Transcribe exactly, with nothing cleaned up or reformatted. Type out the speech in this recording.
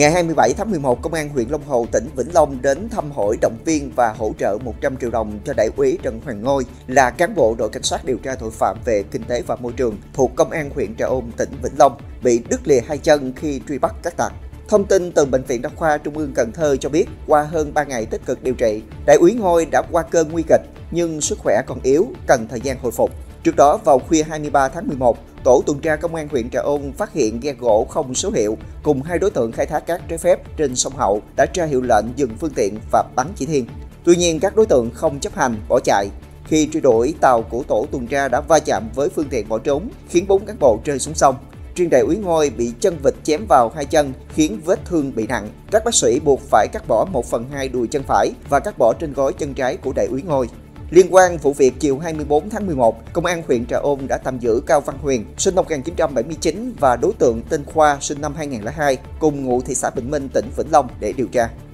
Ngày hai mươi bảy tháng mười một, Công an huyện Long Hồ, tỉnh Vĩnh Long đến thăm hỏi, động viên và hỗ trợ một trăm triệu đồng cho đại úy Trần Hoàng Ngôi là cán bộ đội cảnh sát điều tra tội phạm về kinh tế và môi trường thuộc Công an huyện Trà Ôn, tỉnh Vĩnh Long bị đứt lìa hai chân khi truy bắt các tặc. Thông tin từ Bệnh viện Đa khoa Trung ương Cần Thơ cho biết, qua hơn ba ngày tích cực điều trị, đại úy Ngôi đã qua cơn nguy kịch nhưng sức khỏe còn yếu, cần thời gian hồi phục. Trước đó, vào khuya hai mươi ba tháng mười một, tổ tuần tra Công an huyện Trà Ôn phát hiện ghe gỗ không số hiệu cùng hai đối tượng khai thác cát trái phép trên sông Hậu đã ra hiệu lệnh dừng phương tiện và bắn chỉ thiên. Tuy nhiên, các đối tượng không chấp hành, bỏ chạy. Khi truy đuổi, tàu của tổ tuần tra đã va chạm với phương tiện bỏ trốn, khiến bốn cán bộ rơi xuống sông. Riêng đại úy Ngôi bị chân vịt chém vào hai chân, khiến vết thương bị nặng. Các bác sĩ buộc phải cắt bỏ một phần hai đùi chân phải và cắt bỏ trên gối chân trái của đại úy Ngôi. Liên quan vụ việc, chiều hai mươi bốn tháng mười một, Công an huyện Trà Ôn đã tạm giữ Cao Văn Huyền, sinh năm một nghìn chín trăm bảy mươi chín và đối tượng tên Khoa, sinh năm hai nghìn không trăm lẻ hai, cùng ngụ thị xã Bình Minh, tỉnh Vĩnh Long để điều tra.